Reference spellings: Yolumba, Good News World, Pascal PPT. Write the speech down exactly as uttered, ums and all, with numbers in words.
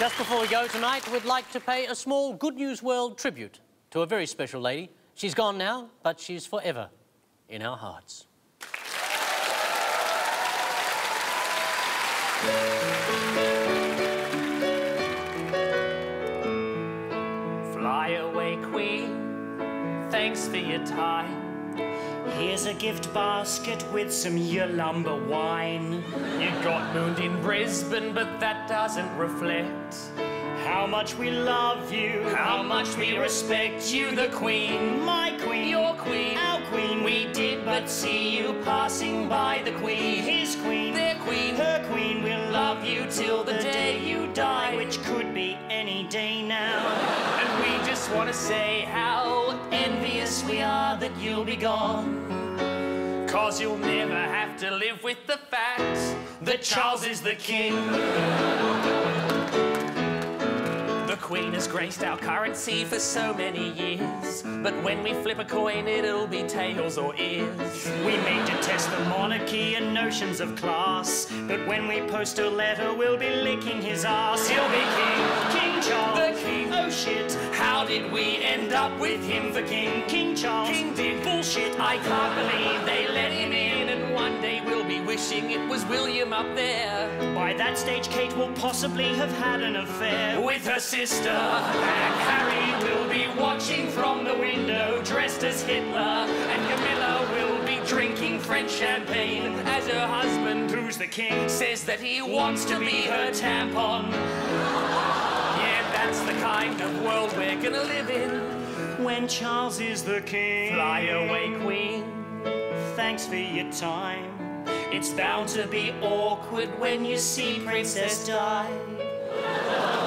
Just before we go tonight, we'd like to pay a small Good News World tribute to a very special lady. She's gone now, but she's forever in our hearts. Fly away, Queen, thanks for your time. Here's a gift basket with some Yolumba wine. You got mooned in Brisbane, but that doesn't reflect how much we love you, how, how much we respect you. The Queen, my Queen, your Queen, our Queen. We did but see you passing by. The Queen, his Queen, their Queen, her Queen. We'll love you till the day you die, which could be any day now. And we just want to say how envious we are that you'll be gone, 'cause you'll never have to live with the fact that Charles is the king. The Queen has graced our currency for so many years, but when we flip a coin, it'll be tails or ears. We may detest the monarchy and notions of class, but when we post a letter, we'll be licking his ass. He'll be king, King Charles, the king. Oh shit, how did we end up with him for king? King Charles, king did bullshit. I can't believe they let him in, and one day we'll be wishing it was William up there. By that stage, Kate will possibly have had an affair with her sister. Sister and Harry will be watching from the window dressed as Hitler, and Camilla will be drinking French champagne as her husband, who's the king, says that he wants to be her tampon. Yeah, that's the kind of world we're gonna live in when Charles is the king. Fly away, Queen, thanks for your time. It's bound to be awkward when you see Princess Di.